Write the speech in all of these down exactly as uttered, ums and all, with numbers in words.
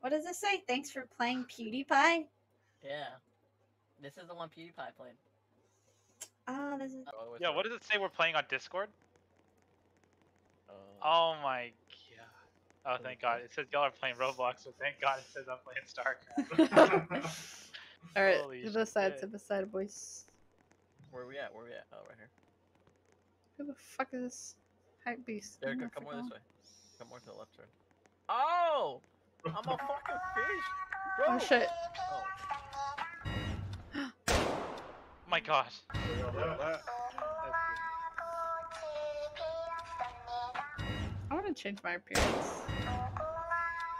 What does this say? Thanks for playing PewDiePie? Yeah. This is the one PewDiePie played. Oh, this is... Oh, yeah, what does it say we're playing on Discord? Uh, oh my god. Oh, thank god. It says y'all are playing Roblox, so thank god it says I'm playing StarCraft. Alright, to the side, to the side, boys. Where are we at? Where are we at? Oh, right here. Who the fuck is this hype beast? There, go, come more this way. Come more to the left turn. Oh! I'm a fucking fish! Bro. Oh shit. Oh. Oh my gosh. I want to change my appearance.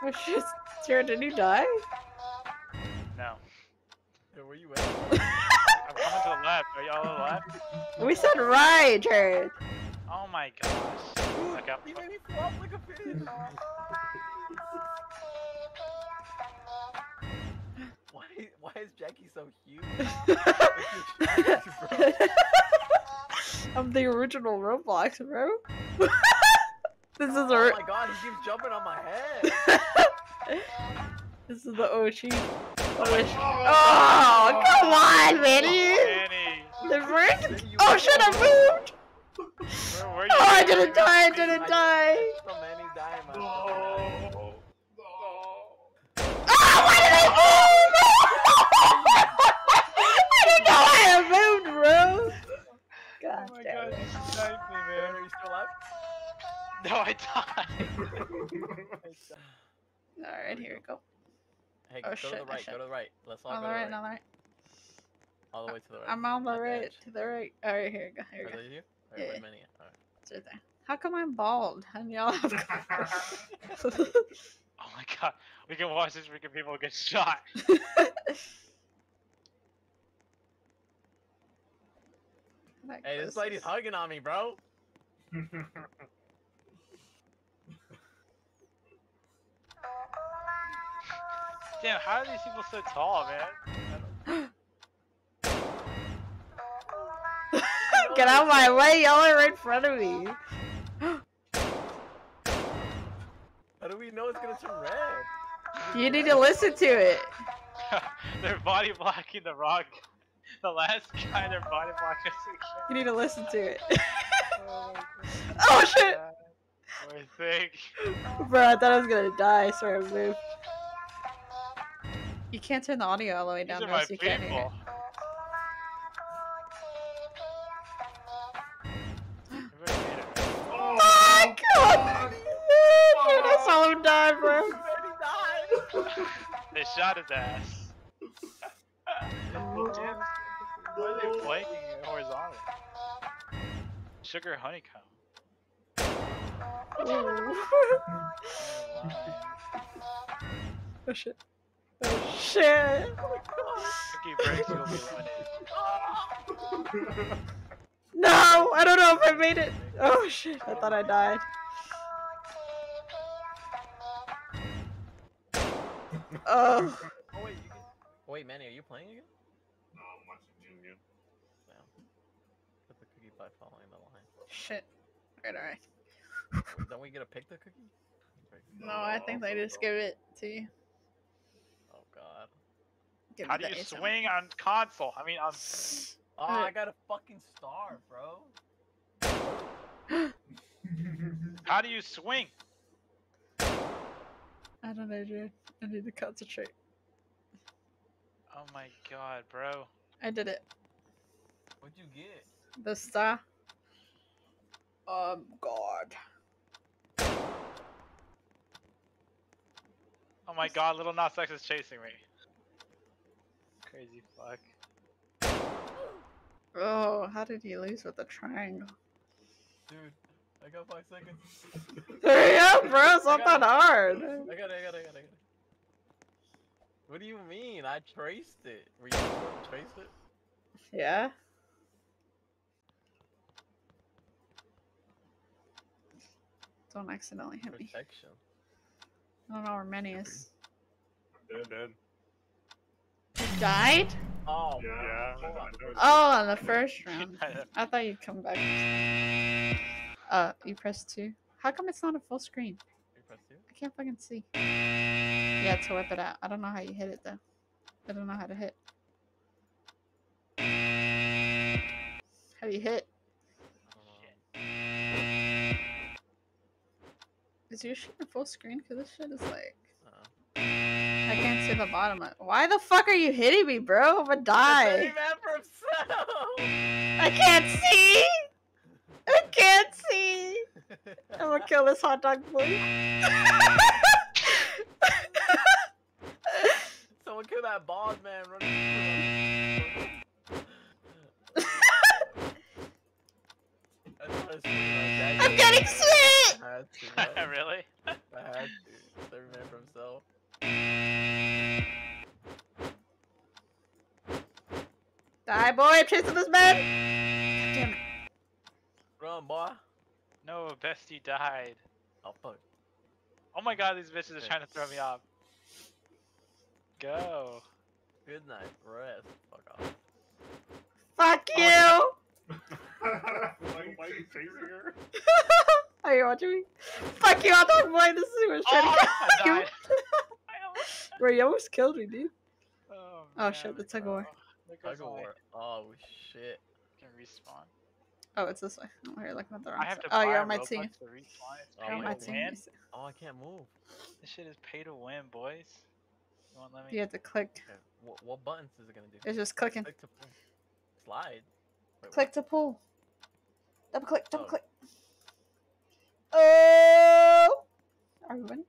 Oh shit. Jared, did you die? No. Yo, where you at? I'm coming to the left. Are y'all on the left? We said right, Jared. Oh my gosh. Dude, I got... you made me flop like a fish. Why, why is Jackie so huge? I'm the original Roblox, bro. This oh, is a oh my god, he keeps jumping on my head. This is the O G. Oh, oh come on, Manny! Oh, the brick? Oh shit, I moved! Where were you? Oh, I didn't die, I didn't I die! So many diamonds. Oh. Oh. Oh, why did I move? I didn't know why I moved, bro! God oh my damn god, it. You sniped me, man. Are you still alive? No, I died. Alright, here we go. Hey, oh, go shit, to the right, go to the right. Let's all, all go to the right. All the right, all the way to the right. I'm on the right, edge. To the right. Alright, here we go, here we go. Are they you? Alright, yeah. Wait a minute. Alright. It's right there. How come I'm bald? And y'all have... Oh my god, we can watch this freaking people get shot. Hey, this lady's hugging on me, bro. Damn, how are these people so tall, man? Get out of my way, y'all are right in front of me. How do we know it's gonna turn red? You need to listen to it. They're body blocking the rock. The last guy, they're body blocking. You need to listen to it. Oh, oh shit! What do you think? Bro, I thought I was gonna die. I swear I moved. You can't turn the audio all the way down, so you can't hear it. Oh my god! I saw him die, bro. They shot his ass. Damn. Why are they flanking horizontal? Sugar honeycomb. Oh shit. Oh shit. Cookie breaks, you'll be eliminated. No! I don't know if I made it! Oh shit, I thought I died. Oh. Oh wait, you can... wait, Manny, are you playing again? No, I'm watching Junior. Wow. Put the cookie by following the line. Shit. Alright, alright. Don't we get to pick the cookie? No, no I think they just give it to you. Oh god. Give How do you A seven. Swing on console? I mean, on... Oh, right. I got a fucking star, bro. How do you swing? I don't know, dude. I need to concentrate. Oh my god, bro. I did it. What'd you get? The star. Um, god. Oh my god, little Nas X is chasing me. Crazy fuck. Oh, how did you lose with the triangle? Dude. I got five seconds. Hurry up, bro! It's not that hard! I got it, I got it, I got it, I got it. What do you mean? I traced it. Were you able to trace it? Yeah. Don't accidentally hit me. Protection. I don't know where Manny is. I'm dead, dead. You died? Oh, yeah. Oh, on the first round. I thought you'd come back. Uh, you press two. How come it's not a full screen? You press two? can't fucking see. Yeah, to whip it out. I don't know how you hit it though. I don't know how to hit. How do you hit? Shit. Is your shit in full screen? Cause this shit is like... Uh-oh. I can't see the bottom of it. Why the fuck are you hitting me, bro? I'm gonna die. I can't see! I can't see! I'm gonna kill this hot dog boy. Someone kill that bald man running. I'm getting sweet! I had to, really? I had to. Save him for himself. Die, boy! I'm chasing this man! Damn it. Run, boy. No, bestie died. Oh, fuck. Oh my god, these bitches are trying to throw me off. Go. Good night, rest. Fuck off. Fuck you! Why are you chasing her? Are you watching me? Fuck you, I don't mind this is what trying to kill you. Bro, you almost killed me, dude. Oh, man, oh shit, the tug of war. Tug of war. Oh shit. Can respawn. Oh, it's this way. I'm here looking at the wrong I have side. To oh, you're on my Roblox team. You're on my team. Oh, I can't move. This shit is pay to win, boys. You won't let me. You have to click. Okay. What, what buttons is it gonna do? It's just clicking. Click to pull. Slide. Wait, click what? To pull. Double click. Double oh. click. Oh! Are we winning?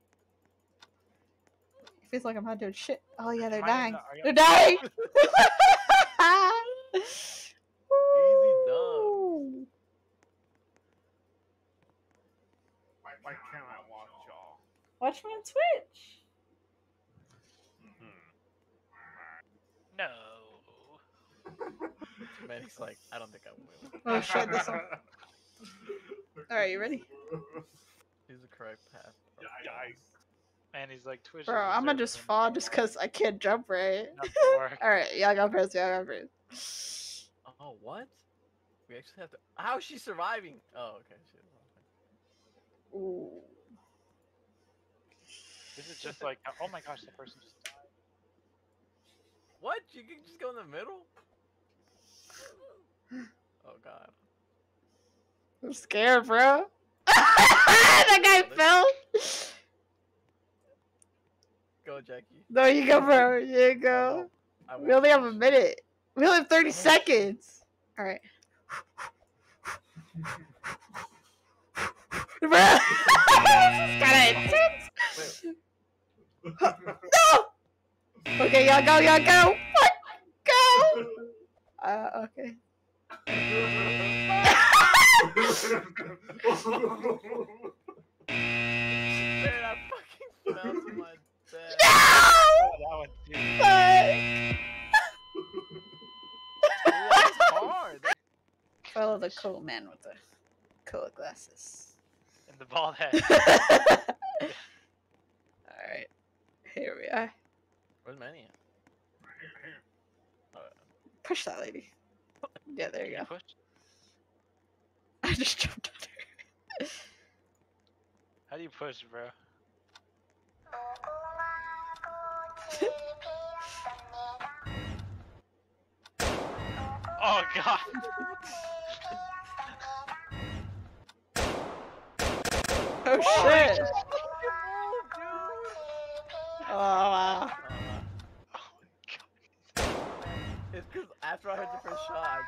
It feels like I'm not doing shit. Oh yeah, they're dying. Not, they're dying. Easy dub. Why can't I watch y'all? Watch me on Twitch. Mm-hmm. No. Manny's like, I don't think I will. Oh shit, this one. Alright, you ready? He's the correct path. Yikes. Manny's like, Twitch. Bro, I'm gonna just fall just because I can't jump right. Alright, y'all go first, y'all go first. Oh, what? We actually have to. How is she surviving? Oh, okay. Shit. Ooh. This is just like, oh my gosh, the person just died. What? You can just go in the middle? Oh god. I'm scared, bro. That guy fell. Go, Jackie. No, you go, bro. You go. I won't. I won't. We only have a minute. We only have thirty seconds. All right. Bro, this is kinda intense. No. Okay, y'all go, y'all go. What? Go. Uh, okay. Man, I fucking fell to my death. No! Oh, that one, that's hard. Follow the cool man with the cool glasses. And the bald head. Alright. Here we are. Where's Manny at? Right here, right here. Push that lady. Yeah, there you go. Push? I just jumped on her. How do you push, bro? Oh god. Oh shit. Oh wow. It's because after I heard the first shot, I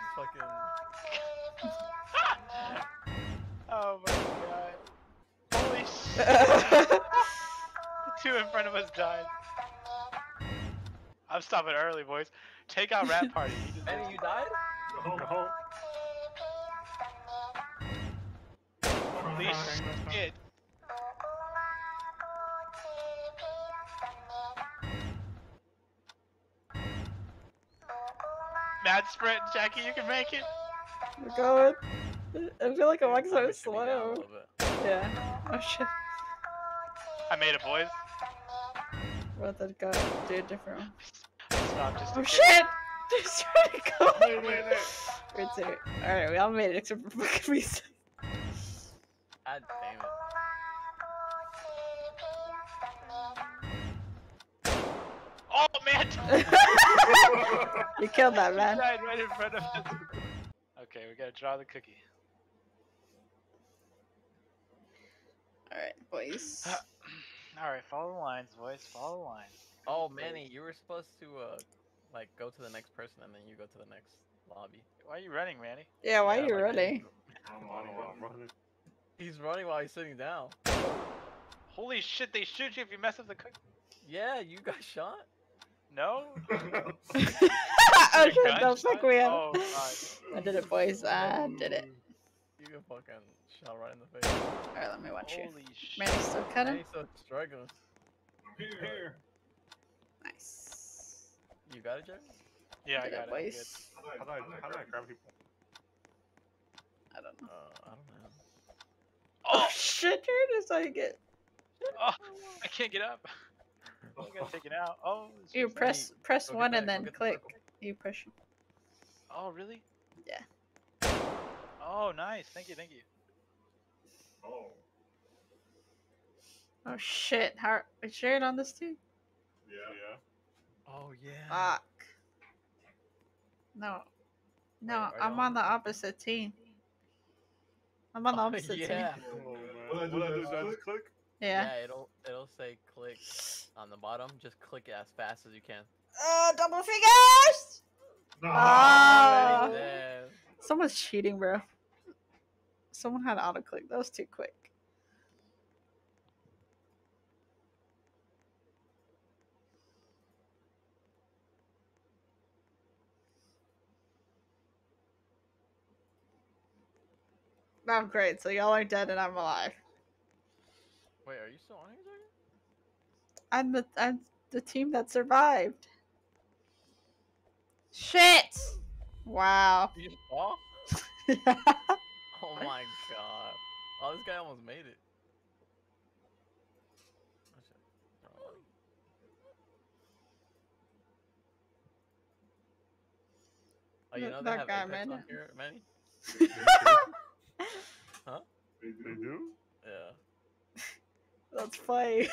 just fucking... Oh my god. Holy shit. The two in front of us died. I'm stopping early, boys. Take out Rat Party. Manny, you died? No. No. Holy shit. Mad sprint, Jackie, you can make it. We're going. I feel like I'm like so slow. Yeah. Oh shit. I made it, boys. Where'd that go? Do a different one. Stop, just oh shit! It. Just trying to go. Wait, wait, wait. Wait, wait. Alright, we all made it except for fucking me. God damn it. Oh, man! You killed that, man. He died right in front of us. Okay, we gotta draw the cookie. Alright, boys. Alright, follow the lines, boys. Follow the lines. Oh, Manny, you were supposed to, uh, like, go to the next person and then you go to the next lobby. Why are you running, Manny? Yeah, why yeah, are you like running? I'm running while I'm running. He's running while he's sitting down. Holy shit, they shoot you if you mess up the cookie. Yeah, you got shot? No? Oh shit, no, fuck we have. Oh, I did it, boys. I did it. You got fucking shot right in the face. Alright, let me watch Holy you. Shit. Manny's still cutting? Manny's still struggling. Here, here. Nice. You got it, Jack? Yeah, I, I got it. Boys. How do I, how do I grab people? I don't know. Uh, I don't know. Oh, oh shit, dude, that's how you get. Oh, I can't get up. I'm gonna take it out. Oh, you press funny. press Go one and then click. The you press. Oh really? Yeah. Oh nice. Thank you. Thank you. Oh. Oh shit. How we shared on this too? Yeah. Yeah. Oh yeah. Fuck. No. No, Wait, I'm on, on the opposite team. I'm on oh, the opposite yeah. team. Oh, what I do is I just click. Yeah. yeah, it'll it'll say click on the bottom. Just click it as fast as you can. Oh, uh, double fingers! No. Oh. Right, someone's cheating, bro. Someone had auto click. That was too quick. I'm great. So y'all are dead and I'm alive. Wait, are you still on here, Jack? I'm the I'm the team that survived. Shit! Wow. You just fall? Yeah. Oh my god. Oh, this guy almost made it. Oh, you know they have Apex on here, Manny? Huh? They do? Yeah. Let's play.